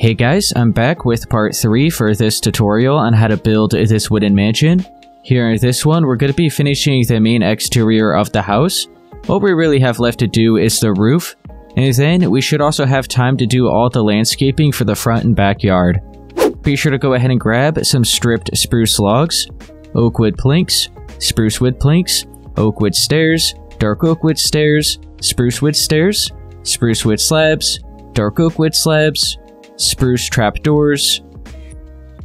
Hey guys, I'm back with part 3 for this tutorial on how to build this wooden mansion. Here in this one, we're going to be finishing the main exterior of the house. What we really have left to do is the roof, and then we should also have time to do all the landscaping for the front and backyard. Be sure to go ahead and grab some stripped spruce logs, oak wood planks, spruce wood planks, oak wood stairs, dark oak wood stairs, spruce wood stairs, spruce wood slabs, dark oak wood slabs, spruce trapdoors,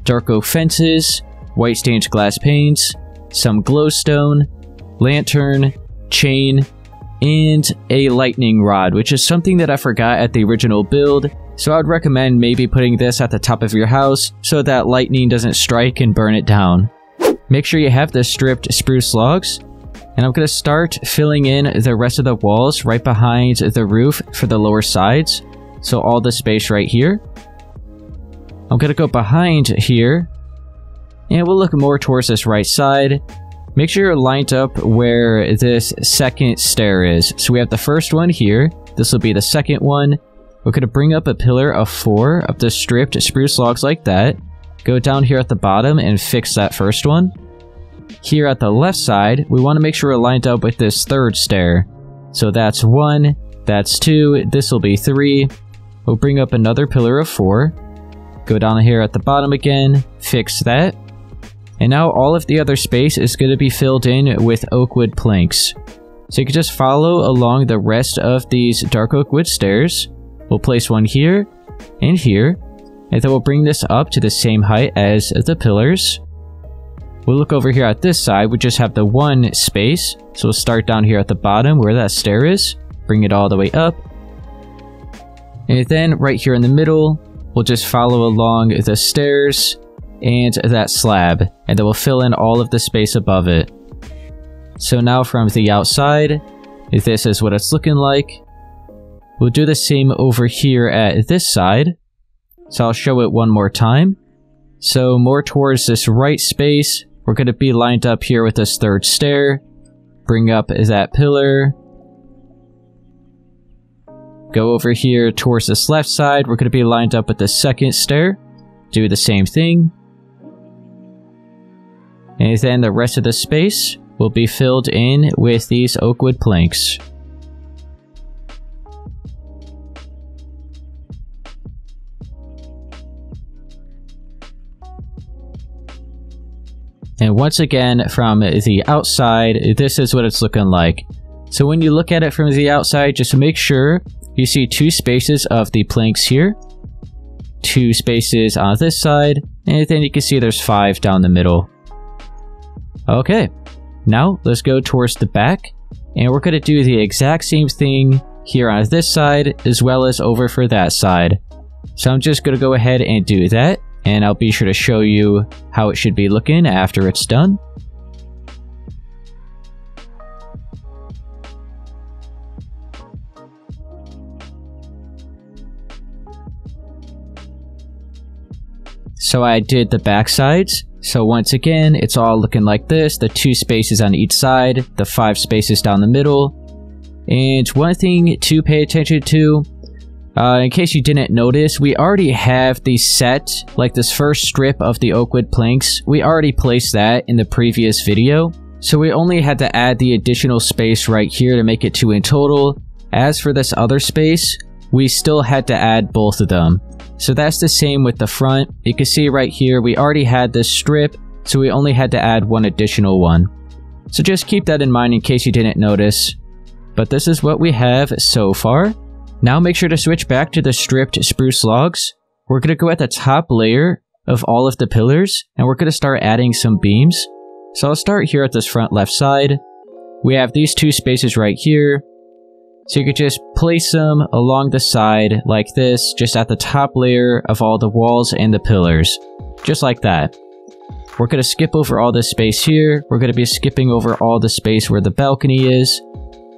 dark oak fences, white stained glass panes, some glowstone, lantern, chain, and a lightning rod, which is something that I forgot at the original build, so I would recommend maybe putting this at the top of your house so that lightning doesn't strike and burn it down. Make sure you have the stripped spruce logs, and I'm going to start filling in the rest of the walls right behind the roof for the lower sides, so all the space right here. I'm going to go behind here, and we'll look more towards this right side. Make sure you're lined up where this second stair is. So we have the first one here. This will be the second one. We're going to bring up a pillar of 4 of the stripped spruce logs like that. Go down here at the bottom and fix that first one. Here at the left side, we want to make sure we're lined up with this third stair. So that's 1, that's 2, this will be 3. We'll bring up another pillar of 4. Go down here at the bottom again, fix that. And now all of the other space is going to be filled in with oak wood planks. So you can just follow along the rest of these dark oak wood stairs. We'll place one here and here. And then we'll bring this up to the same height as the pillars. We'll look over here at this side. We just have the one space. So we'll start down here at the bottom where that stair is. Bring it all the way up. And then right here in the middle, we'll just follow along the stairs and that slab, and then we'll fill in all of the space above it. So now from the outside, this is what it's looking like. We'll do the same over here at this side. So I'll show it one more time. So more towards this right space, we're going to be lined up here with this third stair. Bring up that pillar. Go over here towards this left side. We're going to be lined up with the second stair. Do the same thing. And then the rest of the space will be filled in with these oak wood planks. And once again, from the outside, this is what it's looking like. So when you look at it from the outside, just make sure you see 2 spaces of the planks here, 2 spaces on this side, and then you can see there's 5 down the middle. Okay, now let's go towards the back, and we're going to do the exact same thing here on this side, as well as over for that side. So I'm just going to go ahead and do that, and I'll be sure to show you how it should be looking after it's done. So I did the back sides. So once again, it's all looking like this, the 2 spaces on each side, the 5 spaces down the middle. And one thing to pay attention to, in case you didn't notice, we already have the set, like this first strip of the oak wood planks. We already placed that in the previous video. So we only had to add the additional space right here to make it 2 in total. As for this other space, we still had to add both of them. So that's the same with the front. You can see right here, we already had this strip, so we only had to add one additional one. So just keep that in mind in case you didn't notice. But this is what we have so far. Now make sure to switch back to the stripped spruce logs. We're going to go at the top layer of all of the pillars, and we're going to start adding some beams. So I'll start here at this front left side. We have these 2 spaces right here. So you could just place them along the side like this, just at the top layer of all the walls and the pillars. Just like that. We're going to skip over all this space here. We're going to be skipping over all the space where the balcony is.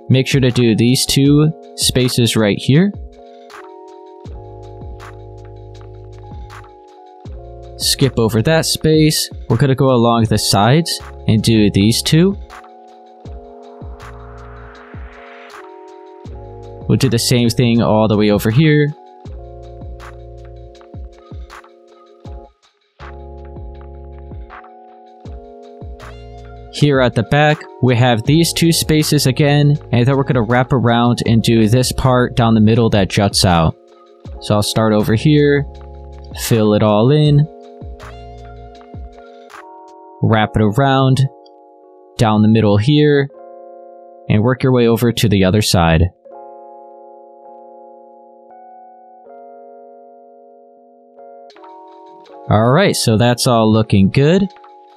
Make sure to do these 2 spaces right here. Skip over that space. We're going to go along the sides and do these 2. We'll do the same thing all the way over here. Here at the back, we have these two spaces again, and then we're going to wrap around and do this part down the middle that juts out. So I'll start over here, fill it all in, wrap it around, down the middle here, and work your way over to the other side. Alright, so that's all looking good.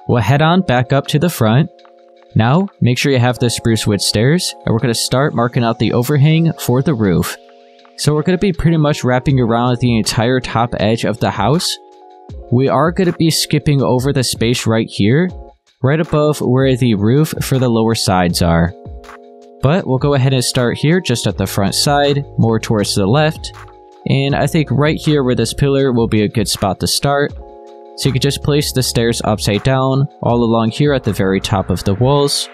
We'll head on back up to the front. Now, make sure you have the spruce wood stairs, and we're going to start marking out the overhang for the roof. So we're going to be pretty much wrapping around the entire top edge of the house. We are going to be skipping over the space right here, right above where the roof for the lower sides are. But we'll go ahead and start here just at the front side, more towards the left. And I think right here where this pillar will be a good spot to start. So you can just place the stairs upside down all along here at the very top of the walls.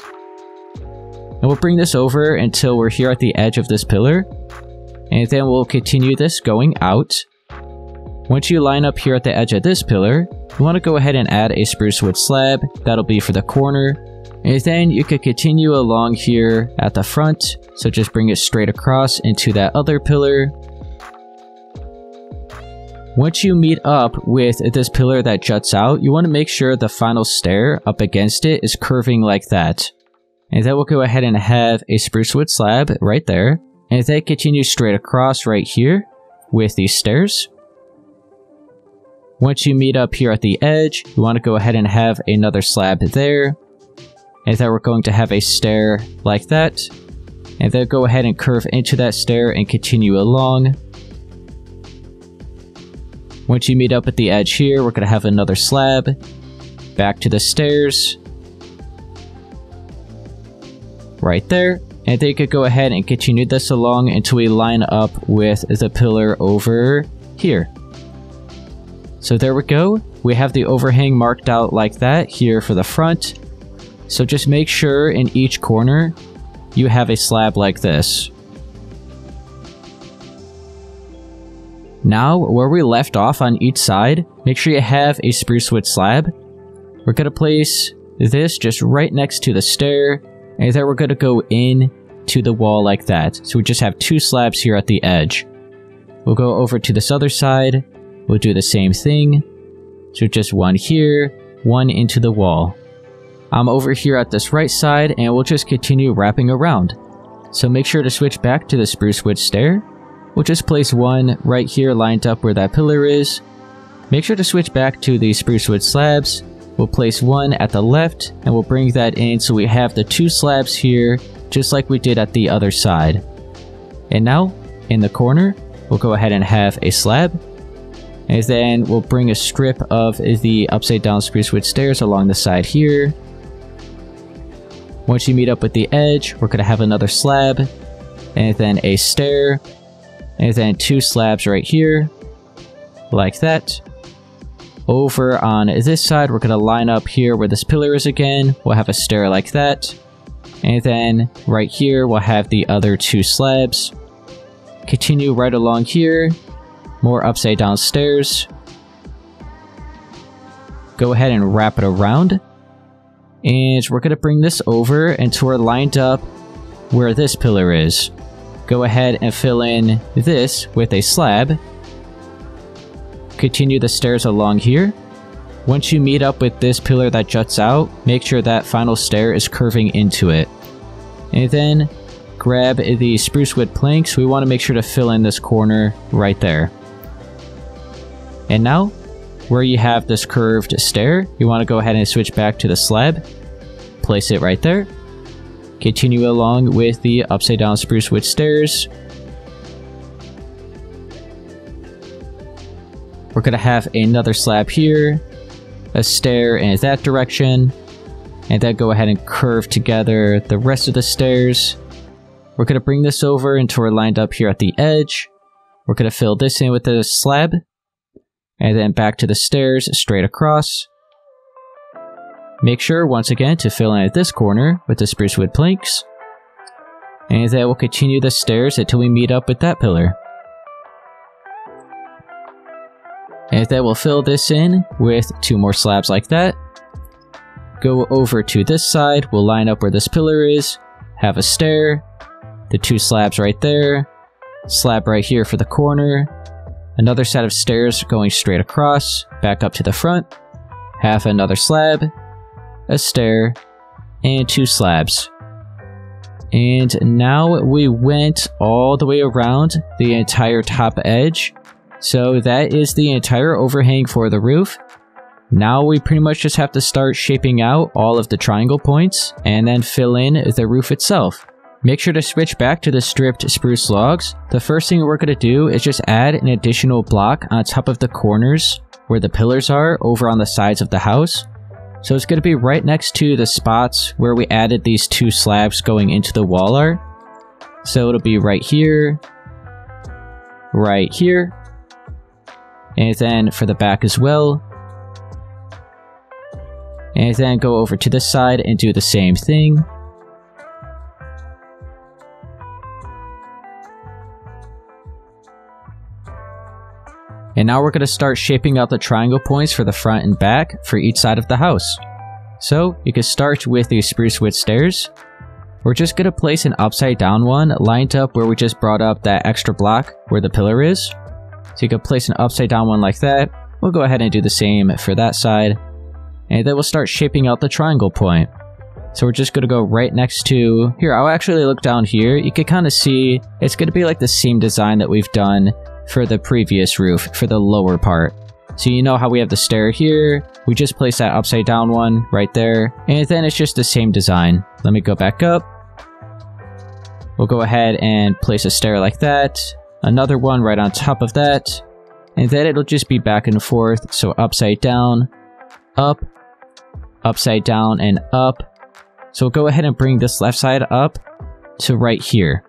And we'll bring this over until we're here at the edge of this pillar. And then we'll continue this going out. Once you line up here at the edge of this pillar, you want to go ahead and add a spruce wood slab. That'll be for the corner. And then you could continue along here at the front. So just bring it straight across into that other pillar. Once you meet up with this pillar that juts out, you want to make sure the final stair up against it is curving like that. And then we'll go ahead and have a spruce wood slab right there. And then continue straight across right here with these stairs. Once you meet up here at the edge, you want to go ahead and have another slab there. And then we're going to have a stair like that. And then go ahead and curve into that stair and continue along. Once you meet up at the edge here, we're going to have another slab, back to the stairs, right there, and then you could go ahead and continue this along until we line up with the pillar over here. So there we go, we have the overhang marked out like that here for the front, so just make sure in each corner you have a slab like this. Now, where we left off on each side, make sure you have a spruce wood slab. We're going to place this just right next to the stair, and then we're going to go in to the wall like that. So we just have two slabs here at the edge. We'll go over to this other side, we'll do the same thing. So just one here, one into the wall. I'm over here at this right side, and we'll just continue wrapping around. So make sure to switch back to the spruce wood stair. We'll just place one right here lined up where that pillar is. Make sure to switch back to the spruce wood slabs. We'll place one at the left and we'll bring that in so we have the two slabs here just like we did at the other side. And now in the corner we'll go ahead and have a slab. And then we'll bring a strip of the upside down spruce wood stairs along the side here. Once you meet up with the edge we're going to have another slab and then a stair. And then two slabs right here, like that. Over on this side, we're going to line up here where this pillar is again. We'll have a stair like that. And then right here, we'll have the other two slabs. Continue right along here. More upside down stairs. Go ahead and wrap it around. And we're going to bring this over until we're lined up where this pillar is. Go ahead and fill in this with a slab. Continue the stairs along here. Once you meet up with this pillar that juts out, make sure that final stair is curving into it. And then grab the spruce wood planks. We want to make sure to fill in this corner right there. And now, where you have this curved stair, you want to go ahead and switch back to the slab. Place it right there. Continue along with the upside down spruce wood stairs. We're going to have another slab here, a stair in that direction, and then go ahead and curve together the rest of the stairs. We're going to bring this over until we're lined up here at the edge. We're going to fill this in with a slab, and then back to the stairs straight across. Make sure, once again, to fill in at this corner with the spruce wood planks. And then we'll continue the stairs until we meet up with that pillar. And then we'll fill this in with two more slabs like that. go over to this side, we'll line up where this pillar is, have a stair, the two slabs right there, slab right here for the corner, another set of stairs going straight across, back up to the front, have another slab, a stair, and two slabs. And now we went all the way around the entire top edge. So that is the entire overhang for the roof. Now we pretty much just have to start shaping out all of the triangle points and then fill in the roof itself. Make sure to switch back to the stripped spruce logs. The first thing we're going to do is just add an additional block on top of the corners where the pillars are over on the sides of the house. So it's going to be right next to the spots where we added these two slabs going into the wall are. So it'll be right here, and then for the back as well. And then go over to this side and do the same thing. And now we're going to start shaping out the triangle points for the front and back for each side of the house. So you can start with the spruce wood stairs. We're just going to place an upside down one lined up where we just brought up that extra block where the pillar is. So you can place an upside down one like that. We'll go ahead and do the same for that side. And then we'll start shaping out the triangle point. So we're just going to go right next to here. I'll actually look down here. You can kind of see it's going to be like the seam design that we've done for the previous roof, for the lower part. So you know how we have the stair here, we just place that upside down one right there, and then it's just the same design. Let me go back up. We'll go ahead and place a stair like that, another one right on top of that, and then it'll just be back and forth, so upside down, up, upside down, and up. So we'll go ahead and bring this left side up to right here.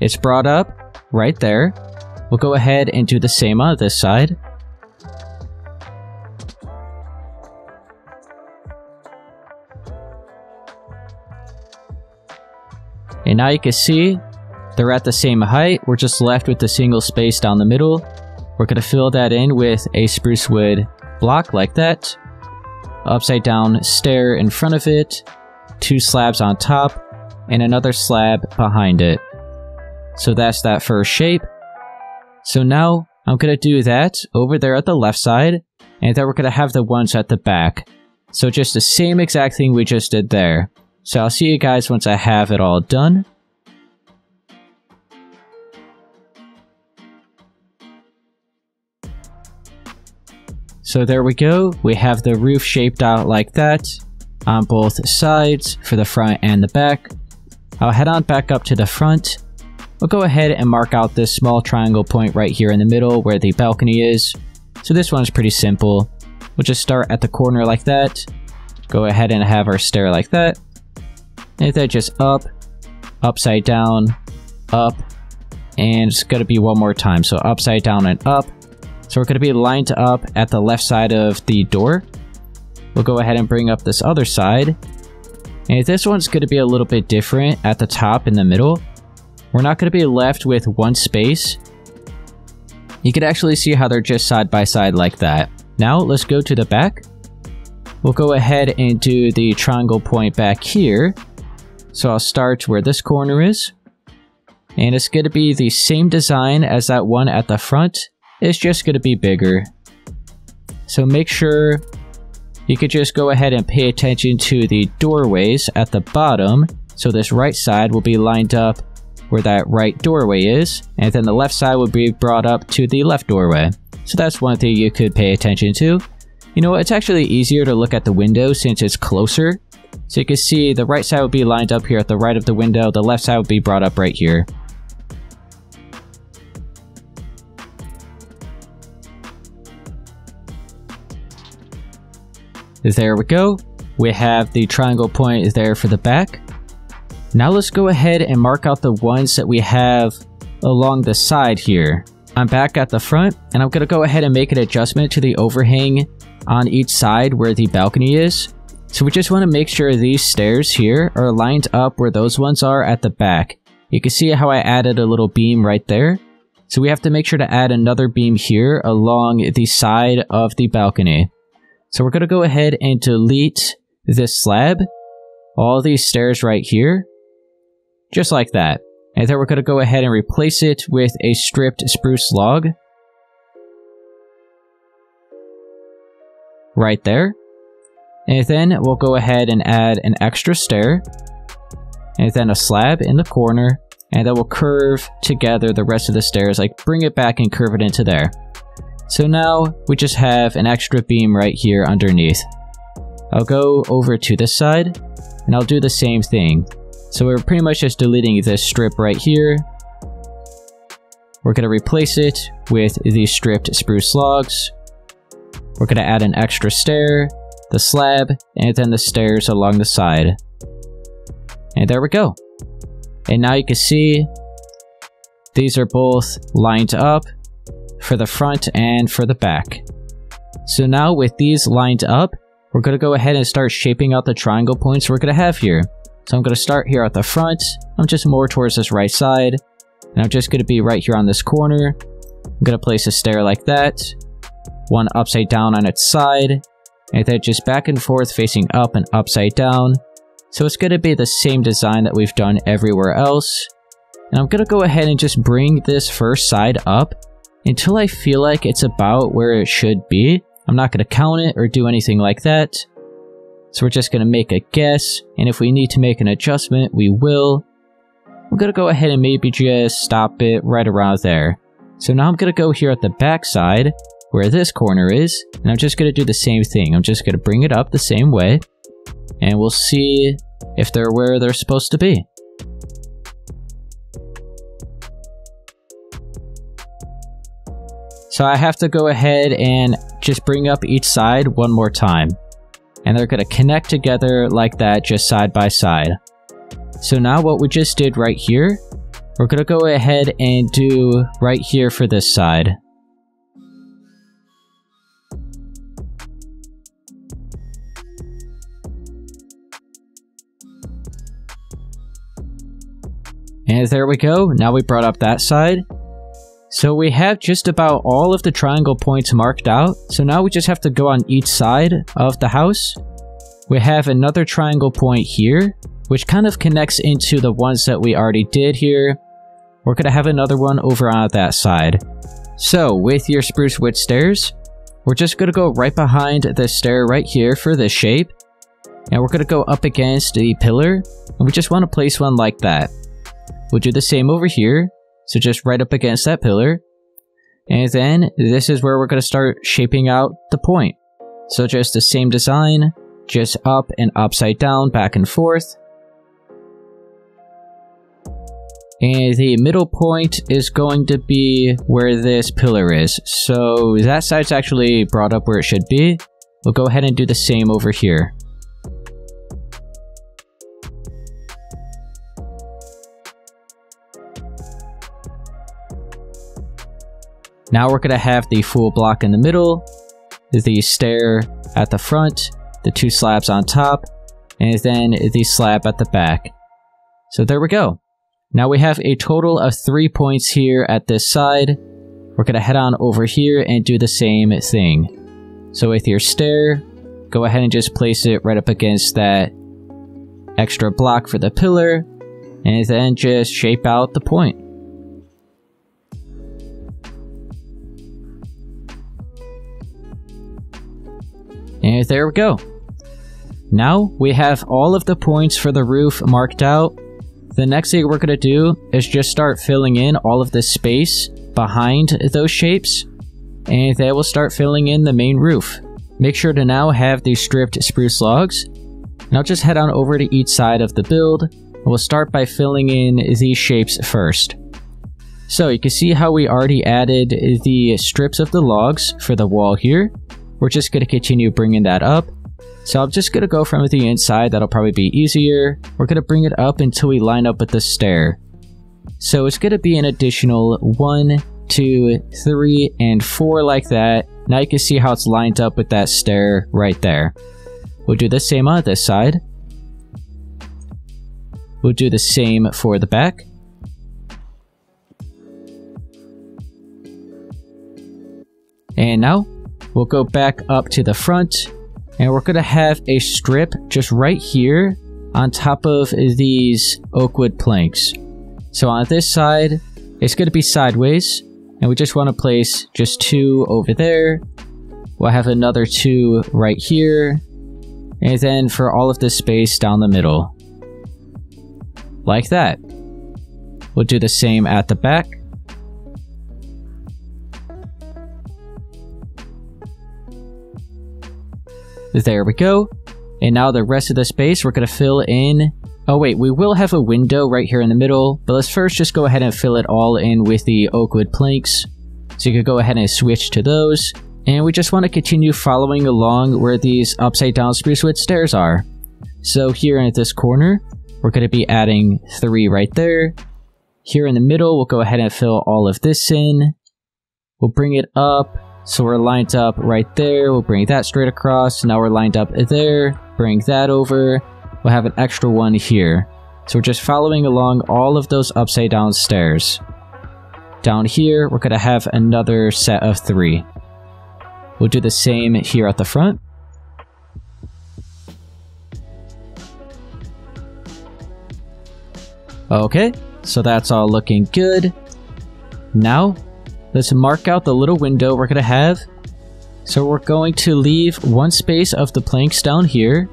It's brought up right there. We'll go ahead and do the same on this side. And now you can see they're at the same height. We're just left with the single space down the middle. We're going to fill that in with a spruce wood block like that. Upside down stair in front of it. Two slabs on top and another slab behind it. So that's that first shape. So now I'm going to do that over there at the left side, and then we're going to have the ones at the back. So just the same exact thing we just did there. So I'll see you guys once I have it all done. So there we go. We have the roof shaped out like that on both sides for the front and the back. I'll head on back up to the front. We'll go ahead and mark out this small triangle point right here in the middle where the balcony is. So this one's pretty simple. We'll just start at the corner like that. Go ahead and have our stair like that. And then just up, upside down, up, and it's going to be one more time. So upside down and up. So we're going to be lined up at the left side of the door. We'll go ahead and bring up this other side. And this one's going to be a little bit different at the top in the middle. We're not going to be left with one space. You can actually see how they're just side by side like that. Now let's go to the back. We'll go ahead and do the triangle point back here. So I'll start where this corner is. And it's going to be the same design as that one at the front. It's just going to be bigger. So make sure you could just go ahead and pay attention to the doorways at the bottom. So this right side will be lined up where that right doorway is, and then the left side would be brought up to the left doorway. So that's one thing you could pay attention to. You know what, it's actually easier to look at the window since it's closer. So you can see the right side would be lined up here at the right of the window, the left side would be brought up right here. There we go. We have the triangle point there for the back. Now let's go ahead and mark out the ones that we have along the side here. I'm back at the front, and I'm going to go ahead and make an adjustment to the overhang on each side where the balcony is. So we just want to make sure these stairs here are lined up where those ones are at the back. You can see how I added a little beam right there. So we have to make sure to add another beam here along the side of the balcony. So we're going to go ahead and delete this slab, all these stairs right here, just like that. And then we're going to go ahead and replace it with a stripped spruce log. Right there. And then we'll go ahead and add an extra stair. And then a slab in the corner. And then we'll curve together the rest of the stairs, like bring it back and curve it into there. So now we just have an extra beam right here underneath. I'll go over to this side and I'll do the same thing. So we're pretty much just deleting this strip right here. We're going to replace it with these stripped spruce logs. We're going to add an extra stair, the slab, and then the stairs along the side. And there we go. And now you can see these are both lined up for the front and for the back. So now with these lined up, we're going to go ahead and start shaping out the triangle points we're going to have here. So I'm going to start here at the front. I'm just more towards this right side. And I'm just going to be right here on this corner. I'm going to place a stair like that. One upside down on its side. And then just back and forth facing up and upside down. So it's going to be the same design that we've done everywhere else. And I'm going to go ahead and just bring this first side up until I feel like it's about where it should be. I'm not going to count it or do anything like that. So we're just going to make a guess, and if we need to make an adjustment, we will. I'm going to go ahead and maybe just stop it right around there. So now I'm going to go here at the back side, where this corner is, and I'm just going to do the same thing. I'm just going to bring it up the same way, and we'll see if they're where they're supposed to be. So I have to go ahead and just bring up each side one more time. And they're going to connect together like that, just side by side. So now what we just did right here, we're going to go ahead and do right here for this side. And there we go. Now we brought up that side. So we have just about all of the triangle points marked out. So now we just have to go on each side of the house. We have another triangle point here, which kind of connects into the ones that we already did here. We're going to have another one over on that side. So with your spruce wood stairs, we're just going to go right behind this stair right here for this shape. And we're going to go up against the pillar. And we just want to place one like that. We'll do the same over here. So just right up against that pillar. And then this is where we're going to start shaping out the point. So just the same design, just up and upside down, back and forth. And the middle point is going to be where this pillar is. So that side's actually brought up where it should be. We'll go ahead and do the same over here. Now we're going to have the full block in the middle, the stair at the front, the two slabs on top, and then the slab at the back. So there we go. Now we have a total of 3 points here at this side. We're going to head on over here and do the same thing. So with your stair, go ahead and just place it right up against that extra block for the pillar, and then just shape out the point. And there we go. Now we have all of the points for the roof marked out. The next thing we're going to do is just start filling in all of the space behind those shapes. And then we'll start filling in the main roof. Make sure to now have these stripped spruce logs. Now just head on over to each side of the build. We'll start by filling in these shapes first. So you can see how we already added the strips of the logs for the wall here. We're just going to continue bringing that up. So I'm just going to go from the inside. That'll probably be easier. We're going to bring it up until we line up with the stair. So it's going to be an additional 1, 2, 3, and 4 like that. Now you can see how it's lined up with that stair right there. We'll do the same on this side. We'll do the same for the back. And now we'll go back up to the front, and we're gonna have a strip just right here on top of these oak wood planks. So on this side, it's gonna be sideways, and we just wanna place just two over there. We'll have another two right here, and then for all of this space down the middle. Like that. We'll do the same at the back. There we go. And now the rest of the space we're going to fill in. Oh wait, we will have a window right here in the middle, but let's first just go ahead and fill it all in with the oak wood planks. So you can go ahead and switch to those. And we just want to continue following along where these upside down spruce wood stairs are. So here in this corner, we're going to be adding three right there. Here in the middle, we'll go ahead and fill all of this in. We'll bring it up. So we're lined up right there, we'll bring that straight across, now we're lined up there, bring that over, we'll have an extra one here. So we're just following along all of those upside down stairs. Down here, we're going to have another set of three. We'll do the same here at the front. Okay, so that's all looking good. Now, let's mark out the little window we're going to have. So we're going to leave one space of the planks down here,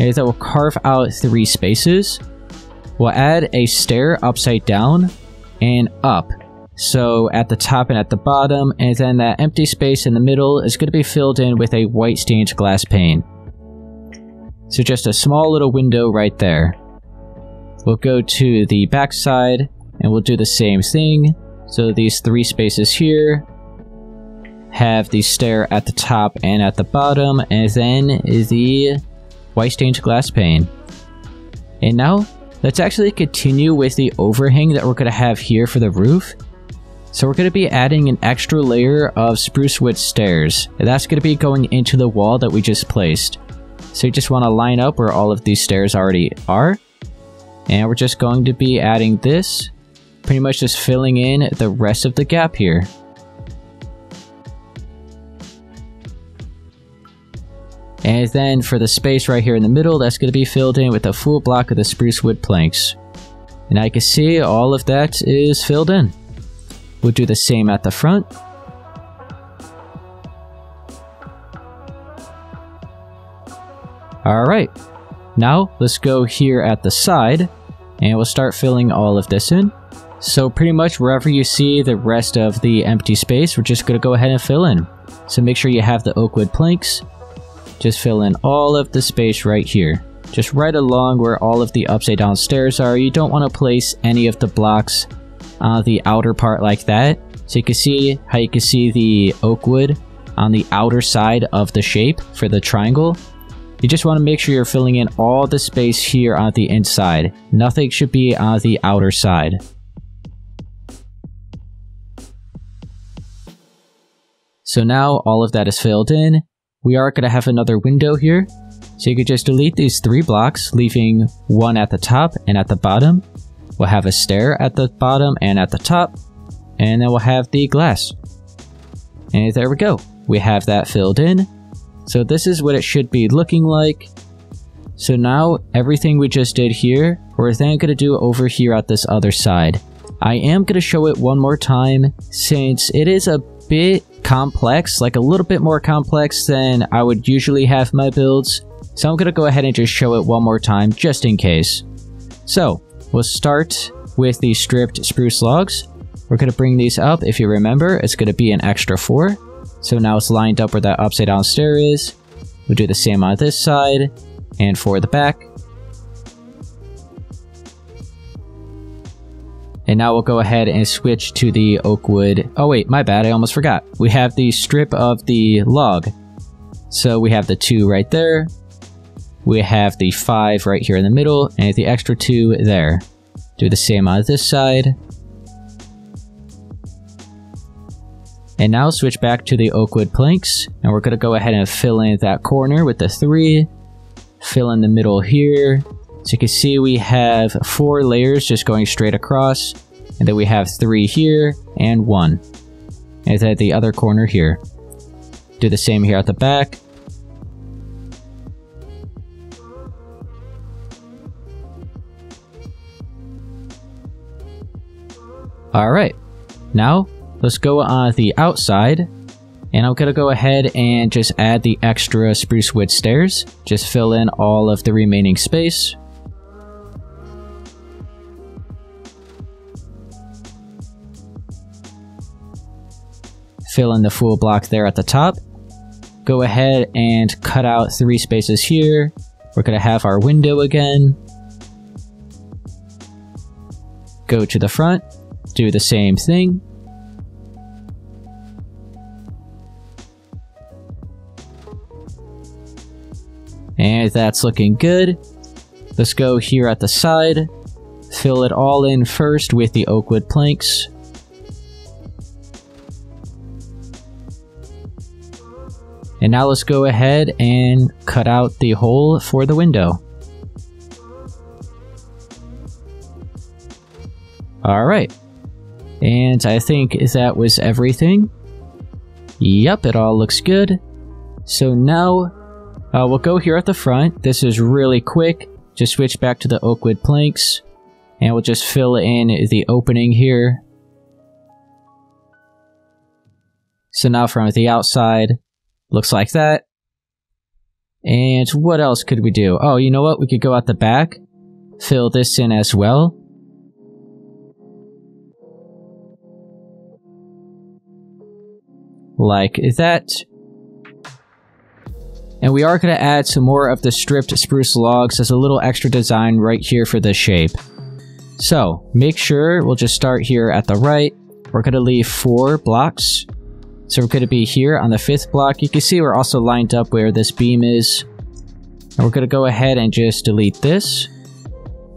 and that will carve out three spaces. We'll add a stair upside down and up. So at the top and at the bottom, and then that empty space in the middle is going to be filled in with a white stained glass pane. So just a small little window right there. We'll go to the back side and we'll do the same thing. So these three spaces here have the stair at the top and at the bottom, and then the white stained glass pane. And now, let's actually continue with the overhang that we're going to have here for the roof. So we're going to be adding an extra layer of spruce wood stairs. And that's going to be going into the wall that we just placed. So you just want to line up where all of these stairs already are. And we're just going to be adding this. Pretty much just filling in the rest of the gap here. And then for the space right here in the middle, that's going to be filled in with a full block of the spruce wood planks. And I can see all of that is filled in. We'll do the same at the front. Alright, now let's go here at the side, and we'll start filling all of this in. So pretty much wherever you see the rest of the empty space, we're just going to go ahead and fill in. So make sure you have the oak wood planks. Just fill in all of the space right here. Just right along where all of the upside down stairs are. You don't want to place any of the blocks on the outer part like that. So you can see how you can see the oak wood on the outer side of the shape for the triangle. You just want to make sure you're filling in all the space here on the inside. Nothing should be on the outer side. So now all of that is filled in. We are going to have another window here. So you could just delete these three blocks, leaving one at the top and at the bottom. We'll have a stair at the bottom and at the top. And then we'll have the glass. And there we go. We have that filled in. So this is what it should be looking like. So now everything we just did here, we're then going to do over here at this other side. I am going to show it one more time since it is a bit complex, like a little bit more complex than I would usually have my builds. So I'm going to go ahead and just show it one more time just in case. So we'll start with the stripped spruce logs. We're going to bring these up. If you remember, it's going to be an extra four. So now it's lined up where that upside down stair is. We'll do the same on this side and for the back. And now we'll go ahead and switch to the oak wood. Oh wait, my bad, I almost forgot. We have the strip of the log. So we have the two right there. We have the five right here in the middle and the extra two there. Do the same on this side. And now switch back to the oak wood planks. And we're going to go ahead and fill in that corner with the three. Fill in the middle here. So you can see we have four layers just going straight across, and then we have three here and one, and then the other corner here. Do the same here at the back. Alright, now let's go on the outside, and I'm going to go ahead and just add the extra spruce wood stairs. Just fill in all of the remaining space. Fill in the full block there at the top. Go ahead and cut out 3 spaces here. We're going to have our window again. Go to the front. Do the same thing. And that's looking good. Let's go here at the side. Fill it all in first with the oak wood planks. And now let's go ahead and cut out the hole for the window. Alright. And I think that was everything. Yep, it all looks good. So now we'll go here at the front. This is really quick. Just switch back to the oak wood planks. And we'll just fill in the opening here. So now from the outside, looks like that. And what else could we do? Oh, you know what? We could go out the back. Fill this in as well. Like that. And we are going to add some more of the stripped spruce logs as a little extra design right here for this shape. So make sure we'll just start here at the right. We're going to leave 4 blocks. So we're going to be here on the 5th block. You can see we're also lined up where this beam is. And we're going to go ahead and just delete this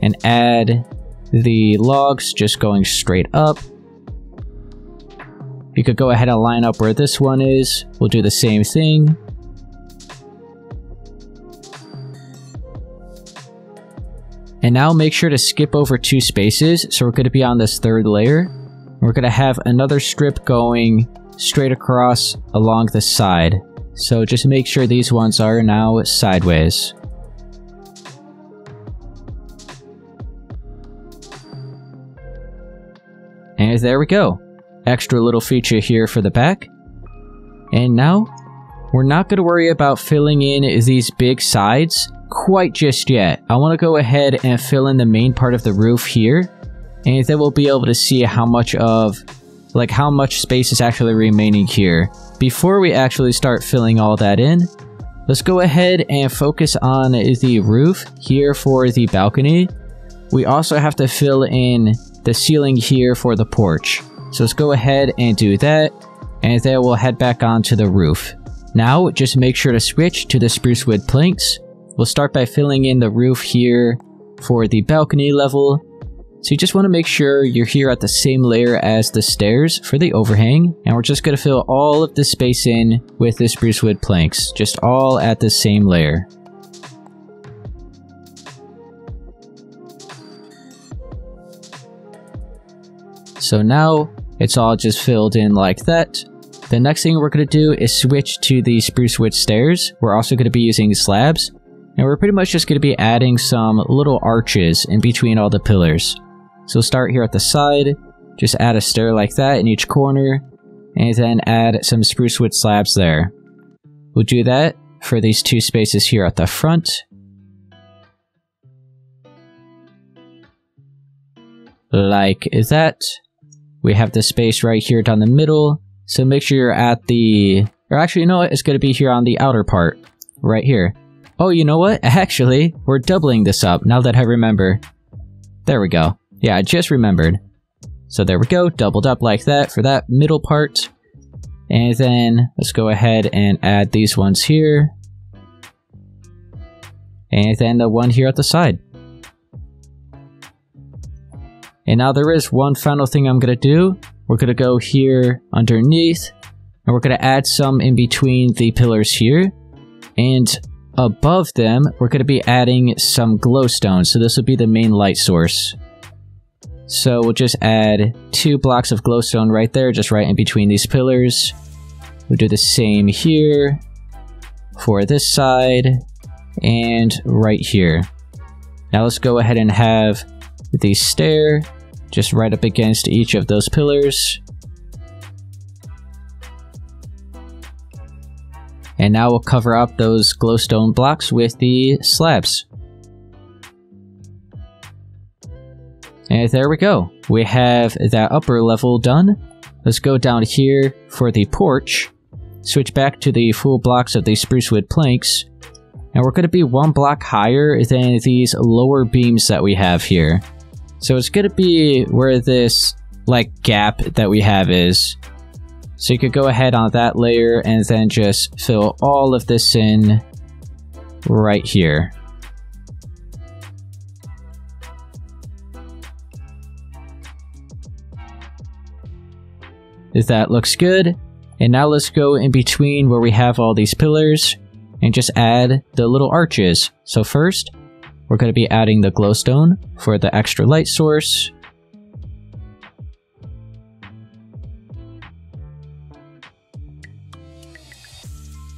and add the logs just going straight up. You could go ahead and line up where this one is. We'll do the same thing. And now make sure to skip over 2 spaces. So we're going to be on this 3rd layer. We're going to have another strip going straight across along the side. So just make sure these ones are now sideways. And there we go. Extra little feature here for the back. And now we're not going to worry about filling in these big sides quite just yet. I want to go ahead and fill in the main part of the roof here, and then we'll be able to see how much space is actually remaining here. Before we actually start filling all that in, let's go ahead and focus on the roof here for the balcony. We also have to fill in the ceiling here for the porch. So let's go ahead and do that, and then we'll head back onto the roof. Now, just make sure to switch to the spruce wood planks. We'll start by filling in the roof here for the balcony level. So you just want to make sure you're here at the same layer as the stairs for the overhang, and we're just going to fill all of the space in with the spruce wood planks, just all at the same layer. So now it's all just filled in like that. The next thing we're going to do is switch to the spruce wood stairs. We're also going to be using slabs, and we're pretty much just going to be adding some little arches in between all the pillars. So start here at the side, just add a stair like that in each corner, and then add some spruce wood slabs there. We'll do that for these 2 spaces here at the front. Like that. We have the space right here down the middle, so make sure you're at the... Or actually, you know what? It's going to be here on the outer part, right here. Oh, you know what? Actually, we're doubling this up, now that I remember. There we go. Yeah, I just remembered. So there we go, doubled up like that for that middle part. And then, let's go ahead and add these ones here. And then the one here at the side. And now there is one final thing I'm going to do. We're going to go here underneath, and we're going to add some in between the pillars here. And above them, we're going to be adding some glowstone. So this will be the main light source. So we'll just add 2 blocks of glowstone right there, just right in between these pillars. We'll do the same here for this side and right here. Now let's go ahead and have the stair just right up against each of those pillars. And now we'll cover up those glowstone blocks with the slabs. And there we go. We have that upper level done. Let's go down here for the porch. Switch back to the full blocks of the spruce wood planks. And we're going to be one block higher than these lower beams that we have here. So it's going to be where this, like, gap that we have is. So you could go ahead on that layer and then just fill all of this in right here. That looks good. And now let's go in between where we have all these pillars and just add the little arches. So first, we're going to be adding the glowstone for the extra light source.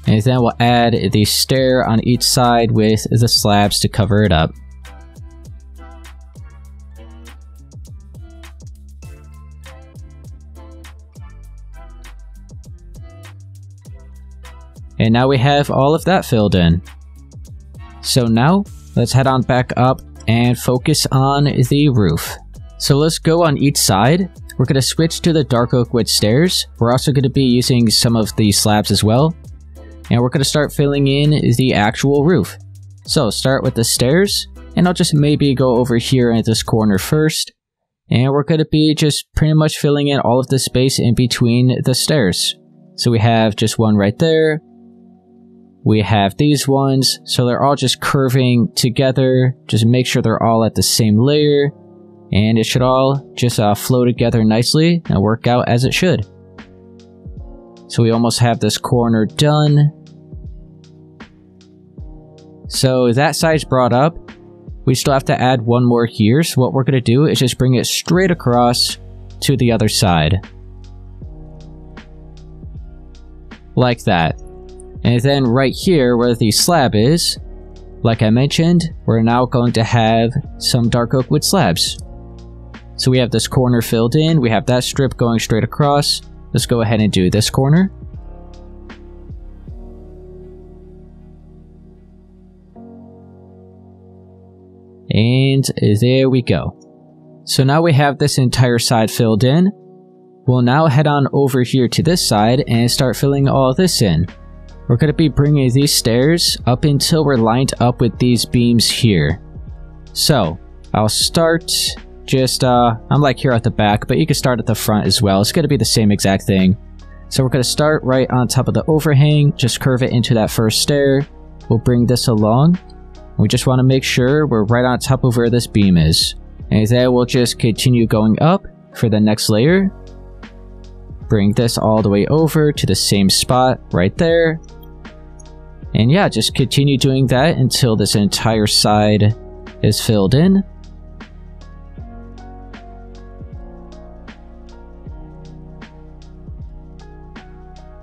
And then we'll add the stair on each side with the slabs to cover it up. And now we have all of that filled in. So now, let's head on back up and focus on the roof. So let's go on each side. We're going to switch to the dark oak wood stairs. We're also going to be using some of the slabs as well. And we're going to start filling in the actual roof. So start with the stairs, and I'll just maybe go over here in this corner first. And we're going to be just pretty much filling in all of the space in between the stairs. So we have just one right there. We have these ones, so they're all just curving together. Just make sure they're all at the same layer. And it should all just flow together nicely and work out as it should. So we almost have this corner done. So that side's brought up. We still have to add one more here. So what we're going to do is just bring it straight across to the other side. Like that. And then right here where the slab is, like I mentioned, we're now going to have some dark oak wood slabs. So we have this corner filled in. We have that strip going straight across. Let's go ahead and do this corner. And there we go. So now we have this entire side filled in. We'll now head on over here to this side and start filling all this in. We're going to be bringing these stairs up until we're lined up with these beams here. So I'll start... I'm like here at the back, but you can start at the front as well. It's going to be the same exact thing. So we're going to start right on top of the overhang. Just curve it into that first stair. We'll bring this along. We just want to make sure we're right on top of where this beam is. And then we'll just continue going up for the next layer. Bring this all the way over to the same spot right there. And yeah, just continue doing that until this entire side is filled in.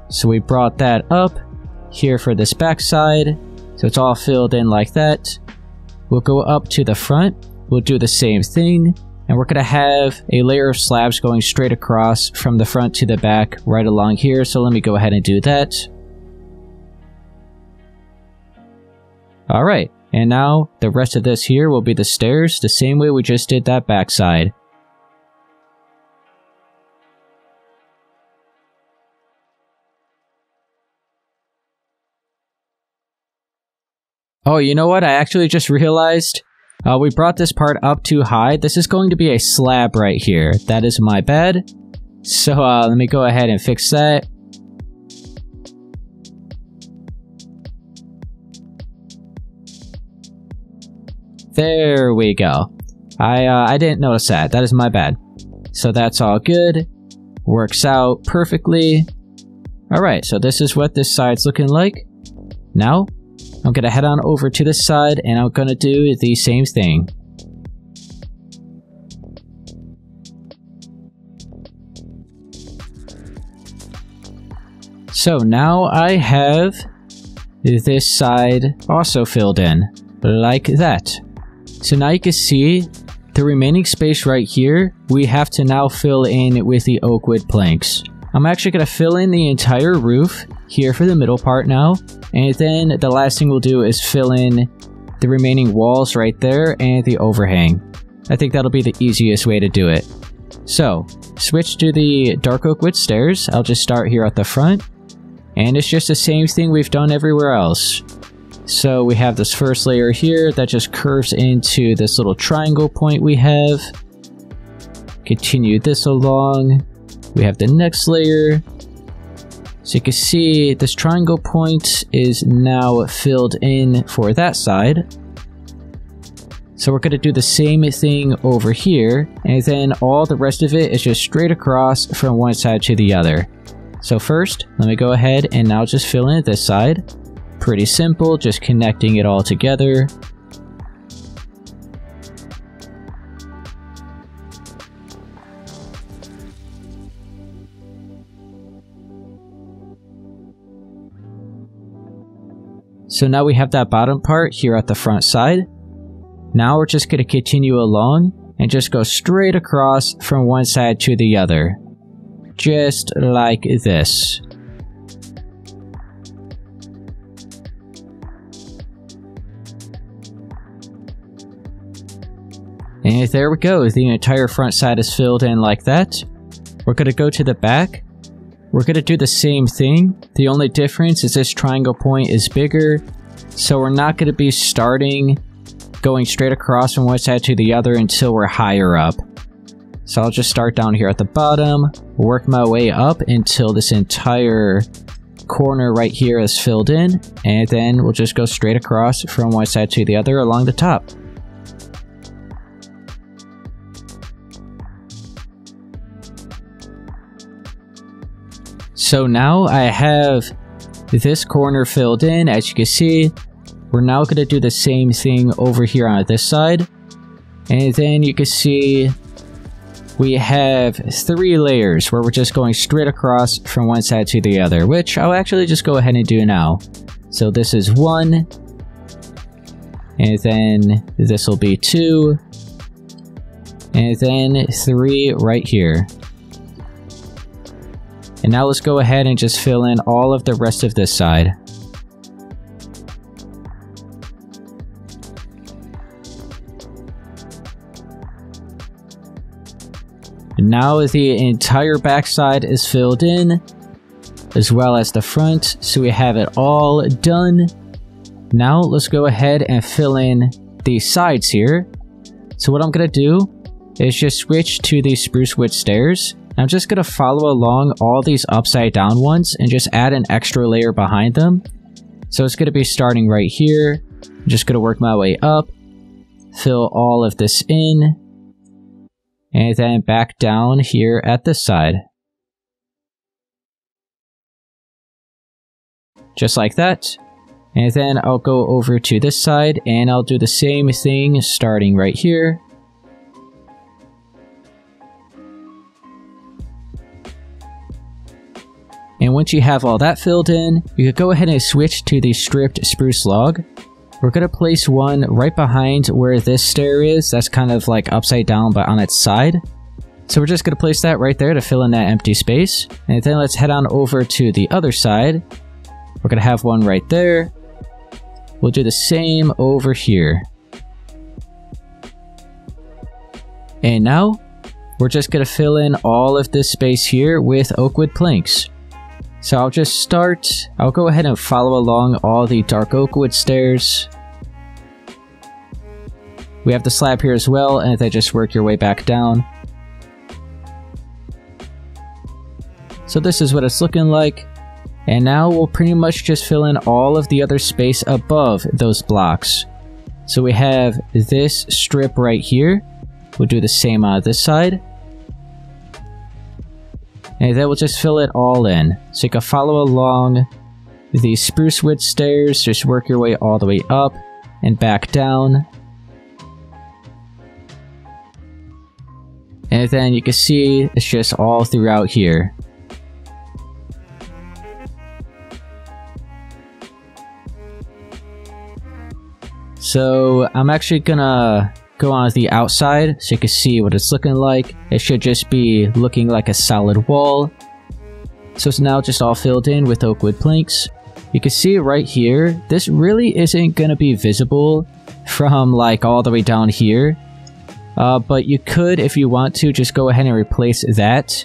So we brought that up here for this back side. So it's all filled in like that. We'll go up to the front. We'll do the same thing. And we're going to have a layer of slabs going straight across from the front to the back right along here. So let me go ahead and do that. Alright. And now the rest of this here will be the stairs the same way we just did that back side. Oh, you know what? I actually just realized we brought this part up too high. This is going to be a slab right here. That is my bad. So let me go ahead and fix that. There we go. I didn't notice that. That is my bad. So that's all good. Works out perfectly. All right. So this is what this side's looking like. Now, I'm going to head on over to this side, and I'm going to do the same thing. So now I have this side also filled in, like that. So now you can see the remaining space right here, we have to now fill in with the oak wood planks. I'm actually going to fill in the entire roof here for the middle part now. And then the last thing we'll do is fill in the remaining walls right there and the overhang. I think that'll be the easiest way to do it. So, switch to the dark oak wood stairs. I'll just start here at the front. And it's just the same thing we've done everywhere else. So we have this first layer here that just curves into this little triangle point we have. Continue this along. We have the next layer. So you can see this triangle point is now filled in for that side. So we're going to do the same thing over here. And then all the rest of it is just straight across from one side to the other. So first, let me go ahead and now just fill in this side. Pretty simple, just connecting it all together. So now we have that bottom part here at the front side. Now we're just going to continue along and just go straight across from one side to the other. Just like this. And there we go, the entire front side is filled in like that. We're going to go to the back. We're going to do the same thing. The only difference is this triangle point is bigger. So we're not going to be starting going straight across from one side to the other until we're higher up. So I'll just start down here at the bottom, work my way up until this entire corner right here is filled in. And then we'll just go straight across from one side to the other along the top. So now I have this corner filled in. As you can see, we're now going to do the same thing over here on this side. And then you can see we have three layers where we're just going straight across from one side to the other, which I'll actually just go ahead and do now. So this is one, and then this will be two, and then three right here. And now let's go ahead and just fill in all of the rest of this side. And now the entire backside is filled in, as well as the front, so we have it all done. Now let's go ahead and fill in the sides here. So what I'm going to do is just switch to the spruce wood stairs. I'm just going to follow along all these upside down ones and just add an extra layer behind them. So it's going to be starting right here. I'm just going to work my way up, fill all of this in, and then back down here at this side. Just like that. And then I'll go over to this side and I'll do the same thing starting right here. And once you have all that filled in, you could go ahead and switch to the stripped spruce log. We're going to place one right behind where this stair is. That's kind of like upside down, but on its side. So we're just going to place that right there to fill in that empty space. And then let's head on over to the other side. We're going to have one right there. We'll do the same over here. And now we're just going to fill in all of this space here with oak wood planks. So I'll just start, I'll go ahead and follow along all the dark oak wood stairs. We have the slab here as well, and then just work your way back down. So this is what it's looking like. And now we'll pretty much just fill in all of the other space above those blocks. So we have this strip right here. We'll do the same on this side. And then we'll just fill it all in. So you can follow along the spruce wood stairs, just work your way all the way up and back down. And then you can see it's just all throughout here. So I'm actually gonna go on to the outside so you can see what it's looking like. It should just be looking like a solid wall. So it's now just all filled in with oak wood planks. You can see right here, this really isn't gonna be visible from like all the way down here. But you could, if you want to, just go ahead and replace that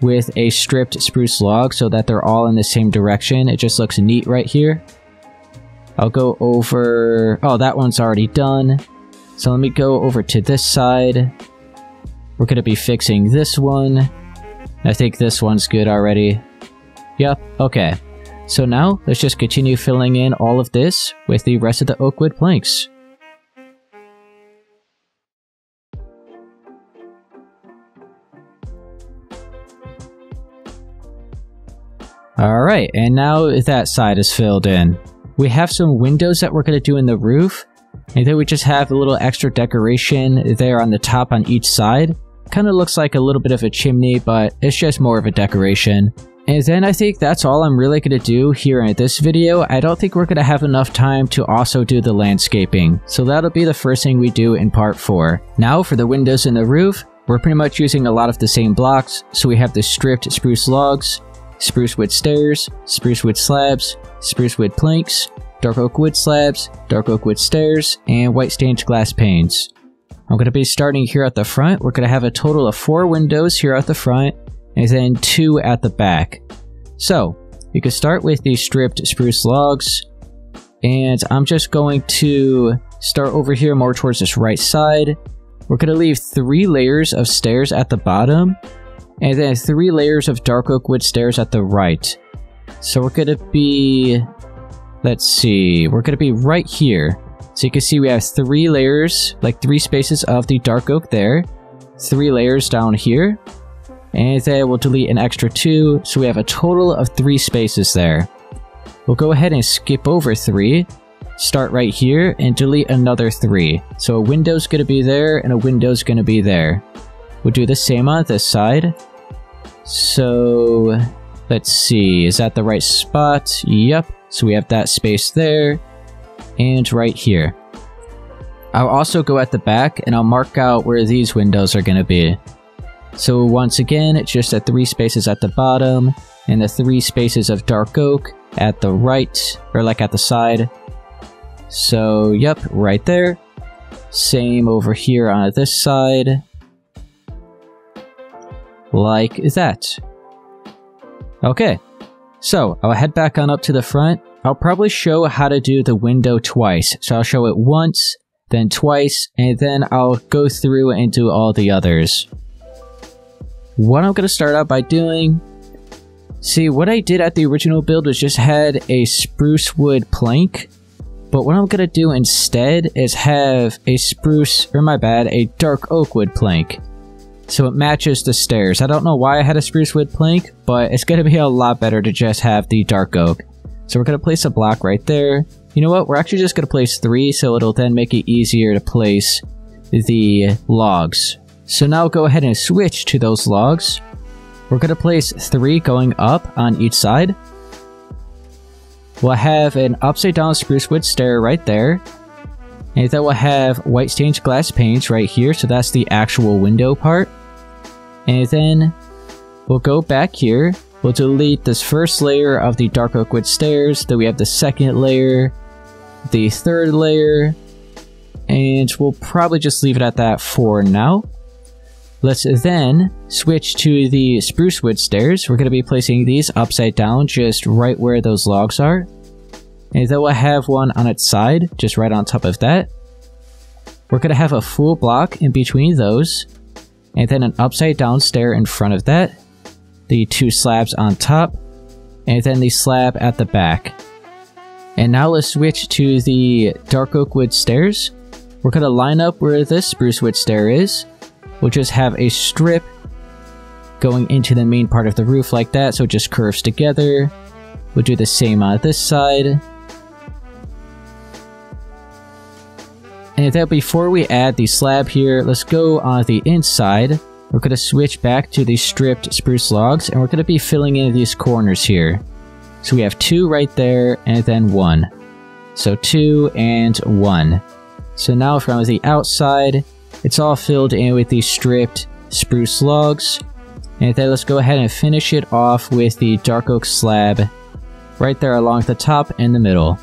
with a stripped spruce log so that they're all in the same direction. It just looks neat right here. I'll go over... oh, that one's already done. So let me go over to this side. We're gonna be fixing this one. I think this one's good already. Yep, okay. So now, let's just continue filling in all of this with the rest of the oak wood planks. Alright, and now that side is filled in. We have some windows that we're going to do in the roof, and then we just have a little extra decoration there on the top on each side. Kind of looks like a little bit of a chimney, but it's just more of a decoration. And then I think that's all I'm really going to do here in this video. I don't think we're going to have enough time to also do the landscaping, so that'll be the first thing we do in part 4. Now for the windows in the roof, we're pretty much using a lot of the same blocks, so we have the stripped spruce logs, spruce wood stairs, spruce wood slabs, spruce wood planks, dark oak wood slabs, dark oak wood stairs, and white stained glass panes. I'm going to be starting here at the front. We're going to have a total of 4 windows here at the front, and then 2 at the back. So, you can start with the stripped spruce logs, and I'm just going to start over here more towards this right side. We're going to leave 3 layers of stairs at the bottom, and then 3 layers of dark oak wood stairs at the right. So we're gonna be... let's see, we're gonna be right here. So you can see we have 3 layers, like 3 spaces of the dark oak there, 3 layers down here, and then we'll delete an extra 2, so we have a total of 3 spaces there. We'll go ahead and skip over 3, start right here, and delete another 3. So a window's gonna be there, and a window's gonna be there. We'll do the same on this side. So, let's see, is that the right spot? Yep, so we have that space there, and right here. I'll also go at the back, and I'll mark out where these windows are gonna be. So once again, it's just the 3 spaces at the bottom, and the 3 spaces of dark oak at the right, or like at the side. So, yep, right there. Same over here on this side. Like that. Okay, so I'll head back on up to the front. I'll probably show how to do the window twice. So I'll show it once, then twice, and then I'll go through and do all the others. What I'm going to start out by doing... see, what I did at the original build was just had a spruce wood plank. But what I'm going to do instead is have a spruce, or my bad, a dark oak wood plank. So it matches the stairs. I don't know why I had a spruce wood plank, but it's going to be a lot better to just have the dark oak. So we're going to place a block right there. You know what? We're actually just going to place 3, so it'll then make it easier to place the logs. So now go ahead and switch to those logs. We're going to place 3 going up on each side. We'll have an upside down spruce wood stair right there. And then we'll have white stained glass panes right here, so that's the actual window part. And then we'll go back here, we'll delete this first layer of the dark oak wood stairs, then we have the second layer, the third layer, and we'll probably just leave it at that for now. Let's then switch to the spruce wood stairs. We're going to be placing these upside down, just right where those logs are. And then we'll have one on its side, just right on top of that. We're going to have a full block in between those, and then an upside down stair in front of that, the 2 slabs on top, and then the slab at the back. And now let's switch to the dark oak wood stairs. We're going to line up where this spruce wood stair is. We'll just have a strip going into the main part of the roof like that, so it just curves together. We'll do the same on this side. And then before we add the slab here, let's go on the inside. We're going to switch back to the stripped spruce logs, and we're going to be filling in these corners here. So we have 2 right there, and then 1. So 2 and 1. So now from the outside, it's all filled in with these stripped spruce logs. And then let's go ahead and finish it off with the dark oak slab right there along the top and the middle.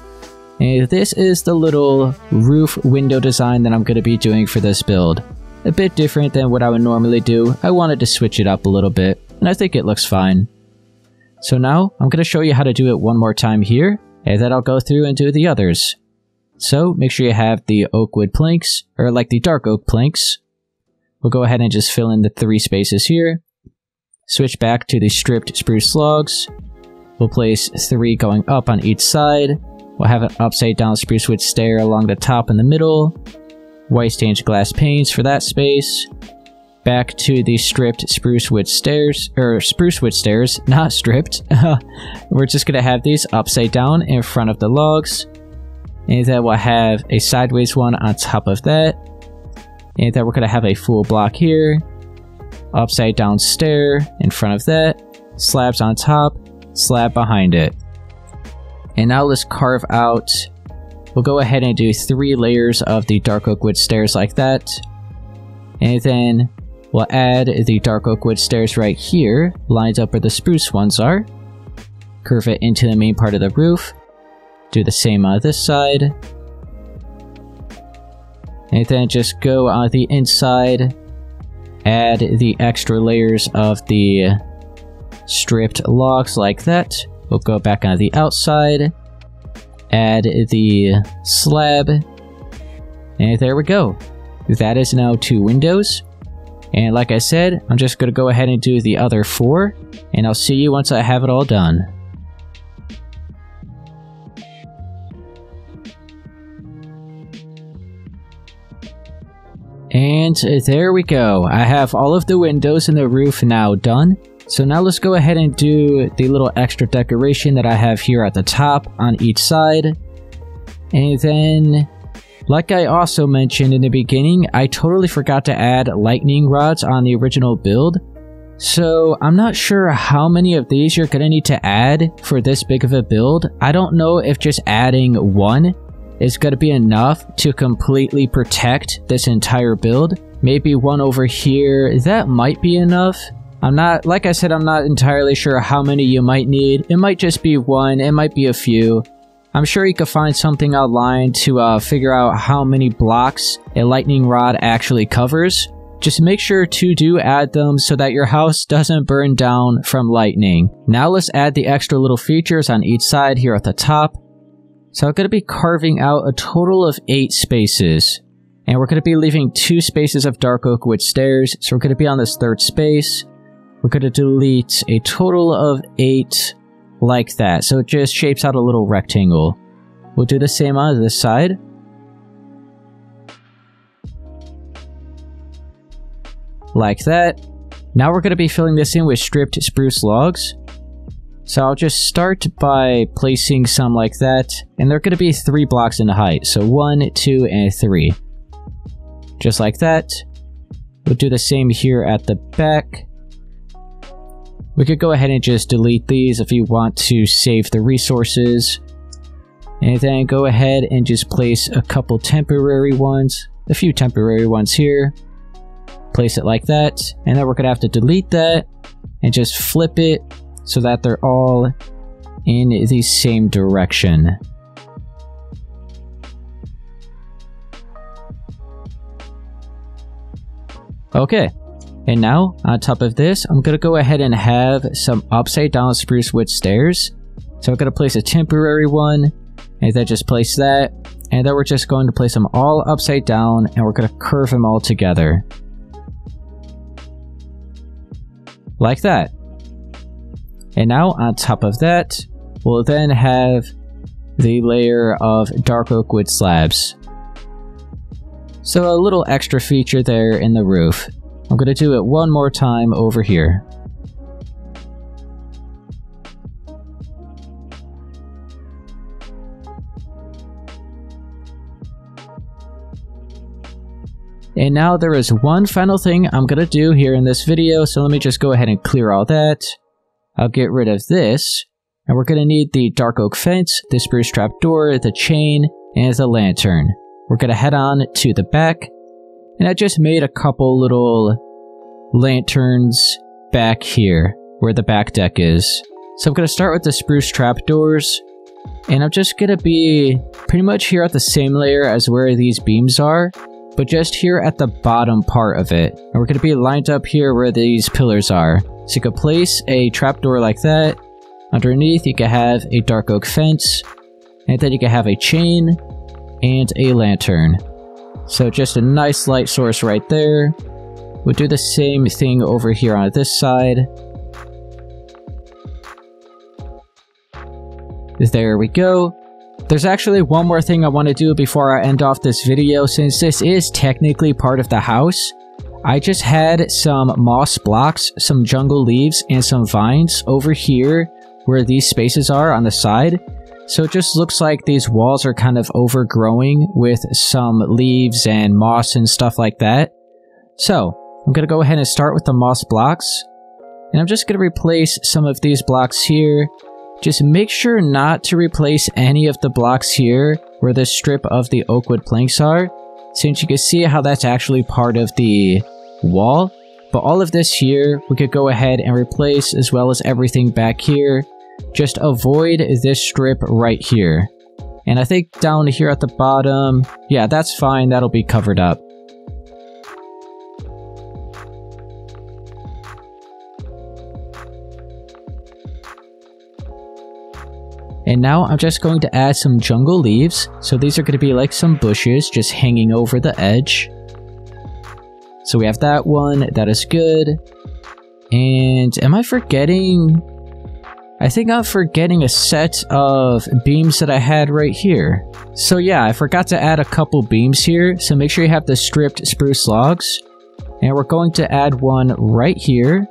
And this is the little roof window design that I'm going to be doing for this build. A bit different than what I would normally do. I wanted to switch it up a little bit, and I think it looks fine. So now, I'm going to show you how to do it one more time here, and then I'll go through and do the others. So, make sure you have the oak wood planks, or like the dark oak planks. We'll go ahead and just fill in the three spaces here. Switch back to the stripped spruce logs. We'll place three going up on each side. We'll have an upside down spruce wood stair along the top and the middle. White stained glass panes for that space. Back to the stripped spruce wood stairs, not stripped. We're just going to have these upside down in front of the logs. And then we'll have a sideways one on top of that. And then we're going to have a full block here. Upside down stair in front of that. Slabs on top, slab behind it. And now let's carve out. We'll go ahead and do three layers of the dark oak wood stairs like that. And then we'll add the dark oak wood stairs right here, lined up where the spruce ones are. Curve it into the main part of the roof. Do the same on this side. And then just go on the inside. Add the extra layers of the stripped logs like that. We'll go back on the outside. Add the slab. And there we go. That is now two windows. And like I said, I'm just going to go ahead and do the other four. And I'll see you once I have it all done. And there we go. I have all of the windows and the roof now done. So now let's go ahead and do the little extra decoration that I have here at the top on each side. And then, like I also mentioned in the beginning, I totally forgot to add lightning rods on the original build. So I'm not sure how many of these you're going to need to add for this big of a build. I don't know if just adding one is going to be enough to completely protect this entire build. Maybe one over here, that might be enough. Like I said, I'm not entirely sure how many you might need. It might just be one, it might be a few. I'm sure you could find something online to figure out how many blocks a lightning rod actually covers. Just make sure to add them so that your house doesn't burn down from lightning. Now let's add the extra little features on each side here at the top. So I'm going to be carving out a total of 8 spaces. And we're going to be leaving 2 spaces of dark oak wood stairs. So we're going to be on this third space. We're going to delete a total of 8 like that. So it just shapes out a little rectangle. We'll do the same on this side. Like that. Now we're going to be filling this in with stripped spruce logs. So I'll just start by placing some like that. And they're going to be 3 blocks in height. So 1, 2, and 3. Just like that. We'll do the same here at the back. We could go ahead and just delete these if you want to save the resources. And then go ahead and just place a couple temporary ones. A few temporary ones here. Place it like that. And then we're going to have to delete that. And just flip it so that they're all in the same direction. Okay. And now, on top of this, I'm going to go ahead and have some upside down spruce wood stairs. So I'm going to place a temporary one, and then just place that. And then we're just going to place them all upside down, and we're going to curve them all together. Like that. And now, on top of that, we'll then have the layer of dark oak wood slabs. So a little extra feature there in the roof. I'm going to do it one more time over here. And now there is one final thing I'm going to do here in this video, so let me just go ahead and clear all that. I'll get rid of this, and we're going to need the dark oak fence, the spruce trap door, the chain, and the lantern. We're going to head on to the back. And I just made a couple little lanterns back here, where the back deck is. So I'm going to start with the spruce trapdoors. And I'm just going to be pretty much here at the same layer as where these beams are, but just here at the bottom part of it. And we're going to be lined up here where these pillars are. So you could place a trapdoor like that. Underneath, you could have a dark oak fence. And then you could have a chain and a lantern. So just a nice light source right there. We'll do the same thing over here on this side. There we go. There's actually one more thing I want to do before I end off this video, since this is technically part of the house. I just had some moss blocks, some jungle leaves, and some vines over here where these spaces are on the side. So it just looks like these walls are kind of overgrowing with some leaves and moss and stuff like that. So I'm going to go ahead and start with the moss blocks. And I'm just going to replace some of these blocks here. Just make sure not to replace any of the blocks here where the strip of the oak wood planks are, since you can see how that's actually part of the wall. But all of this here, we could go ahead and replace, as well as everything back here. Just avoid this strip right here. And I think down here at the bottom, yeah, that's fine. That'll be covered up. And now I'm just going to add some jungle leaves. So these are going to be like some bushes just hanging over the edge. So we have that one. That is good. And am I forgetting? I think I'm forgetting a set of beams that I had right here. So yeah, I forgot to add a couple beams here. So make sure you have the stripped spruce logs. And we're going to add one right here.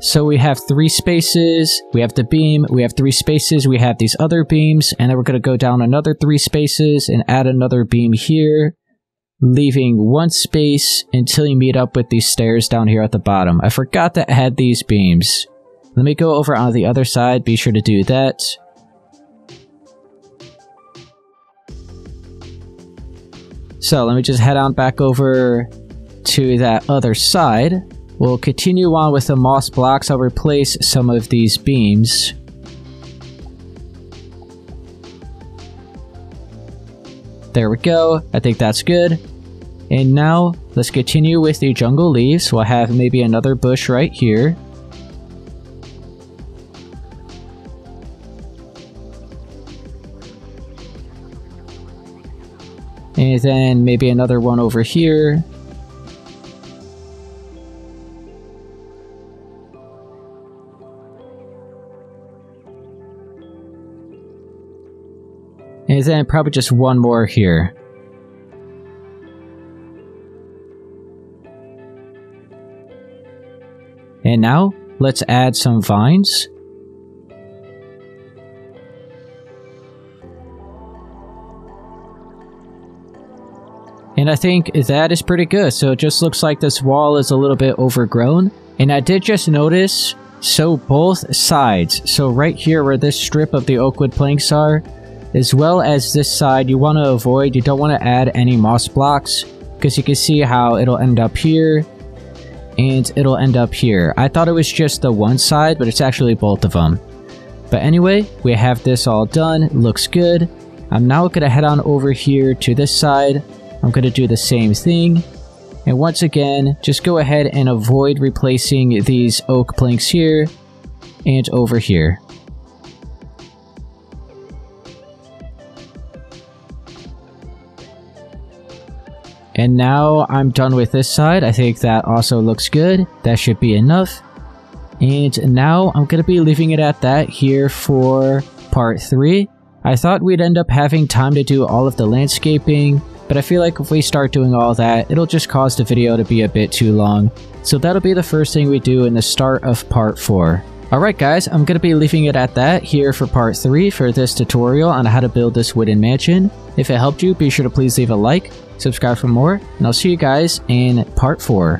So we have three spaces, we have the beam, we have three spaces, we have these other beams, and then we're going to go down another three spaces and add another beam here, leaving one space until you meet up with these stairs down here at the bottom. I forgot to add these beams. Let me go over on the other side, be sure to do that. So let me just head on back over to that other side. We'll continue on with the moss blocks. I'll replace some of these beams. There we go. I think that's good. And now, let's continue with the jungle leaves. We'll have maybe another bush right here. And then maybe another one over here. And then probably just one more here. And now, let's add some vines. And I think that is pretty good. So it just looks like this wall is a little bit overgrown. And I did just notice, so both sides, so right here where this strip of the oak wood planks are, as well as this side, you want to avoid, you don't want to add any moss blocks, because you can see how it'll end up here, and it'll end up here. I thought it was just the one side, but it's actually both of them. But anyway, we have this all done, it looks good. I'm now going to head on over here to this side, I'm going to do the same thing. And once again, just go ahead and avoid replacing these oak planks here, and over here. And now I'm done with this side. I think that also looks good. That should be enough. And now I'm going to be leaving it at that here for part 3. I thought we'd end up having time to do all of the landscaping, but I feel like if we start doing all that, it'll just cause the video to be a bit too long. So that'll be the first thing we do in the start of part 4. Alright guys, I'm going to be leaving it at that here for part 3 for this tutorial on how to build this wooden mansion. If it helped you, be sure to please leave a like. Subscribe for more, and I'll see you guys in part 4.